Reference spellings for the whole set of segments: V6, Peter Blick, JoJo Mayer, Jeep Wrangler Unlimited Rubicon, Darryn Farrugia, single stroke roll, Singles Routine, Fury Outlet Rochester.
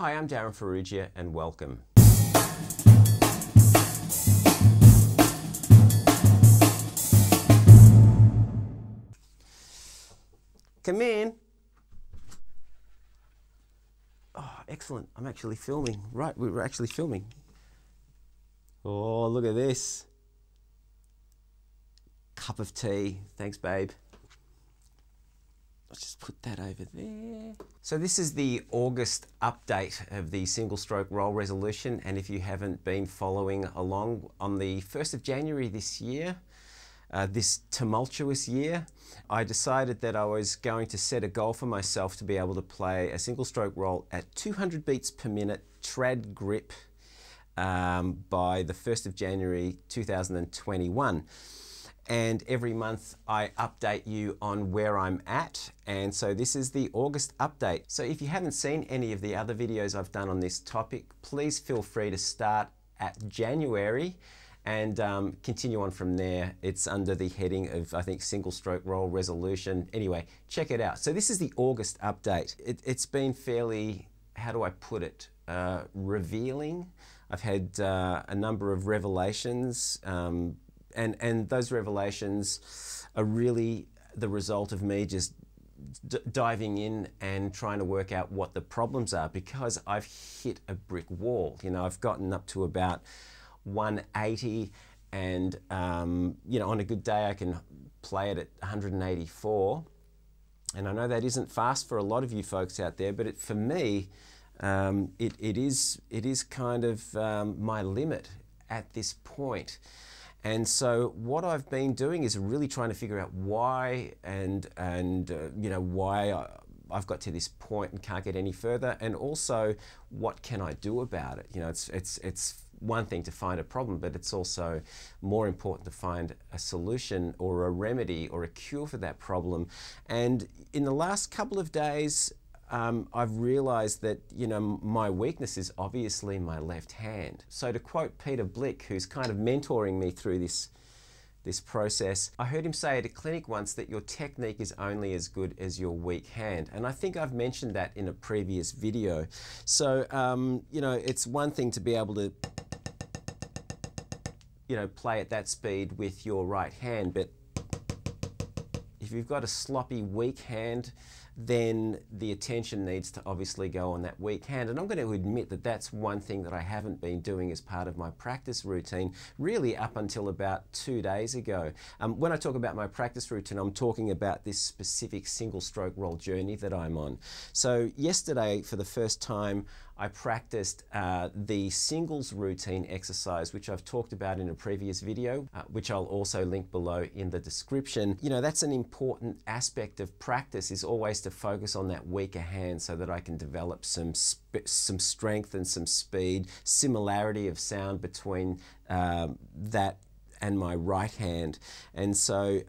Hi, I'm Darryn Farrugia, and welcome. Come in. Oh, excellent. I'm actually filming. Right, we were actually filming. Oh, look at this. Cup of tea. Thanks, babe. Let's just put that over there. So this is the August update of the single stroke roll resolution. And if you haven't been following along, on the 1st of January this year, this tumultuous year, I decided that I was going to set a goal for myself to be able to play a single stroke roll at 200 beats per minute trad grip by the 1st of January 2021. And every month I update you on where I'm at. And so this is the August update. So if you haven't seen any of the other videos I've done on this topic, please feel free to start at January and continue on from there. It's under the heading of, I think, single stroke roll resolution. Anyway, check it out. So this is the August update. It's been fairly, how do I put it, revealing. I've had a number of revelations, and those revelations are really the result of me just diving in and trying to work out what the problems are, because I've hit a brick wall. You know, I've gotten up to about 180, and you know, on a good day I can play it at 184, and I know that isn't fast for a lot of you folks out there, but for me it is kind of my limit at this point. And so what I've been doing is really trying to figure out why, and you know, why I've got to this point and can't get any further, and also what can I do about it. You know, it's one thing to find a problem, but it's also more important to find a solution or a remedy or a cure for that problem. And in the last couple of days, I've realized that, you know, my weakness is obviously my left hand. So to quote Peter Blick, who's kind of mentoring me through this process, I heard him say at a clinic once that your technique is only as good as your weak hand. And I think I've mentioned that in a previous video. So, you know, it's one thing to be able to, you know, play at that speed with your right hand, but if you've got a sloppy, weak hand, then the attention needs to obviously go on that weak hand. And I'm going to admit that that's one thing that I haven't been doing as part of my practice routine, really up until about 2 days ago. When I talk about my practice routine, I'm talking about this specific single stroke roll journey that I'm on. So yesterday, for the first time, I practiced the singles routine exercise, which I've talked about in a previous video, which I'll also link below in the description. You know, that's an important aspect of practice, is always to focus on that weaker hand so that I can develop some strength and some speed, similarity of sound between that and my right hand. And so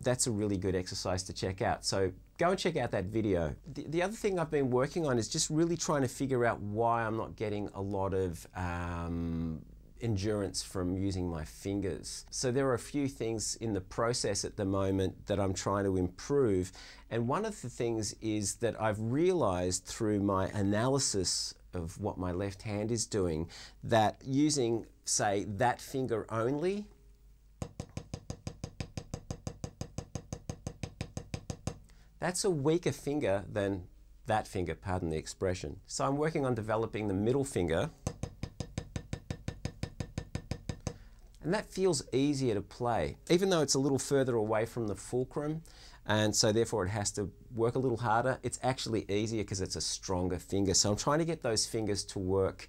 that's a really good exercise to check out. So go and check out that video. The other thing I've been working on is just really trying to figure out why I'm not getting a lot of endurance from using my fingers. So there are a few things in the process at the moment that I'm trying to improve. And one of the things is that I've realized through my analysis of what my left hand is doing, that using, say, that finger only, that's a weaker finger than that finger, pardon the expression. So I'm working on developing the middle finger. And that feels easier to play, even though it's a little further away from the fulcrum. And so therefore it has to work a little harder. It's actually easier because it's a stronger finger. So I'm trying to get those fingers to work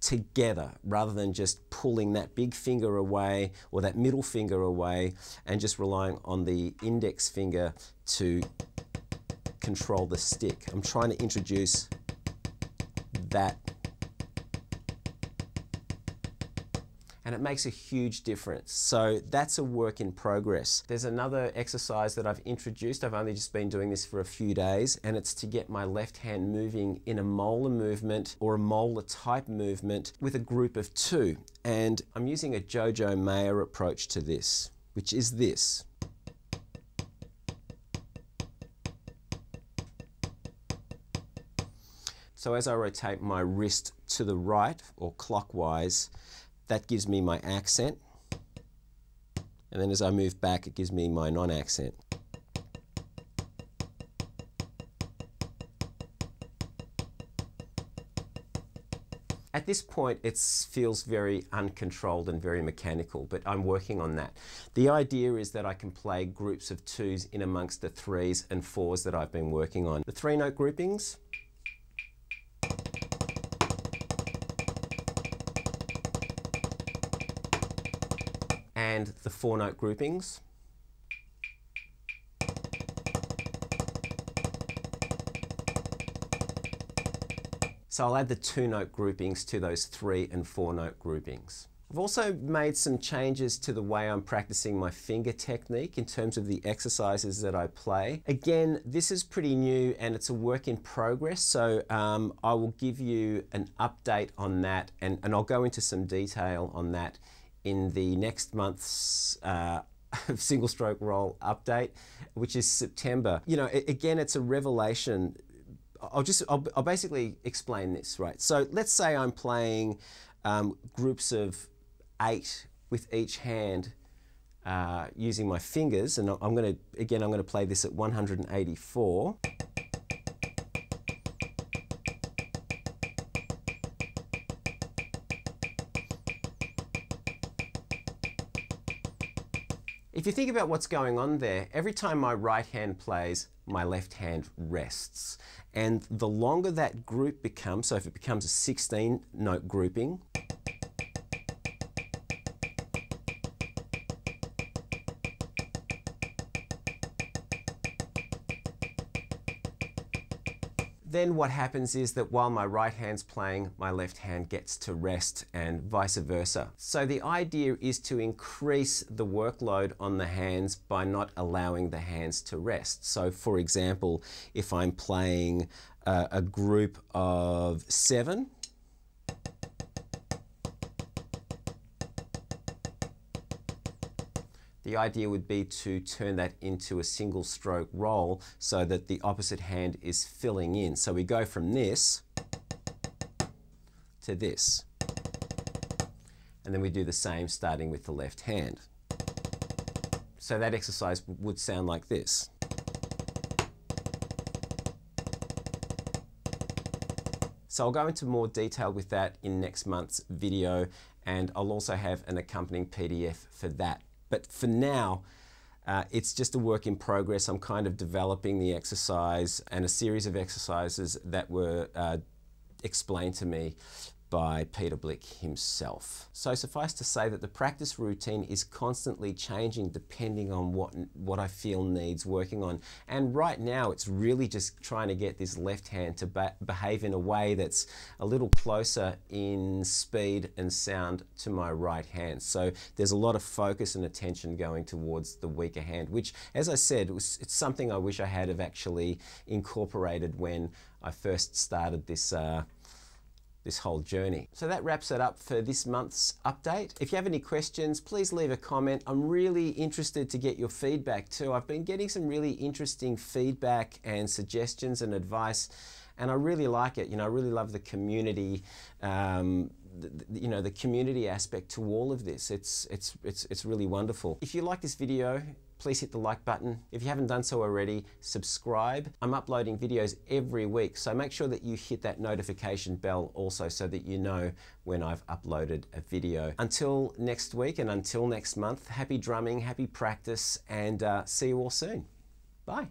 together rather than just pulling that big finger away or that middle finger away and just relying on the index finger to control the stick. I'm trying to introduce that, and it makes a huge difference. So that's a work in progress. There's another exercise that I've introduced. I've only just been doing this for a few days, and it's to get my left hand moving in a molar movement or a molar type movement with a group of two. And I'm using a JoJo Mayer approach to this, which is this. So as I rotate my wrist to the right or clockwise, that gives me my accent. And then as I move back, it gives me my non-accent. At this point, it feels very uncontrolled and very mechanical, but I'm working on that. The idea is that I can play groups of twos in amongst the threes and fours that I've been working on. The three-note groupings. And the four-note groupings. So I'll add the two-note groupings to those three and four-note groupings. I've also made some changes to the way I'm practicing my finger technique in terms of the exercises that I play. Again, this is pretty new and it's a work in progress, so I will give you an update on that, and I'll go into some detail on that in the next month's single stroke roll update, which is September. You know, again, it's a revelation. I'll basically explain this, right? So let's say I'm playing groups of 8 with each hand using my fingers, and I'm gonna play this at 184. If you think about what's going on there, every time my right hand plays, my left hand rests. And the longer that group becomes, so if it becomes a 16-note grouping, then what happens is that while my right hand's playing, my left hand gets to rest and vice versa. So the idea is to increase the workload on the hands by not allowing the hands to rest. So for example, if I'm playing a group of 7, the idea would be to turn that into a single stroke roll so that the opposite hand is filling in. So we go from this to this. And then we do the same starting with the left hand. So that exercise would sound like this. So I'll go into more detail with that in next month's video, and I'll also have an accompanying PDF for that. But for now, it's just a work in progress. I'm kind of developing the exercise and a series of exercises that were explained to me by Peter Blick himself. So suffice to say that the practice routine is constantly changing depending on what I feel needs working on. And right now, it's really just trying to get this left hand to behave in a way that's a little closer in speed and sound to my right hand. So there's a lot of focus and attention going towards the weaker hand, which, as I said, it's something I wish I had have actually incorporated when I first started this whole journey. So that wraps it up for this month's update. If you have any questions, please leave a comment. I'm really interested to get your feedback too. I've been getting some really interesting feedback and suggestions and advice, and I really like it. You know, I really love the community, you know, the community aspect to all of this. It's really wonderful. If you like this video, please hit the like button. If you haven't done so already, subscribe. I'm uploading videos every week, so make sure that you hit that notification bell also so that you know when I've uploaded a video. Until next week and until next month, happy drumming, happy practice, and see you all soon. Bye.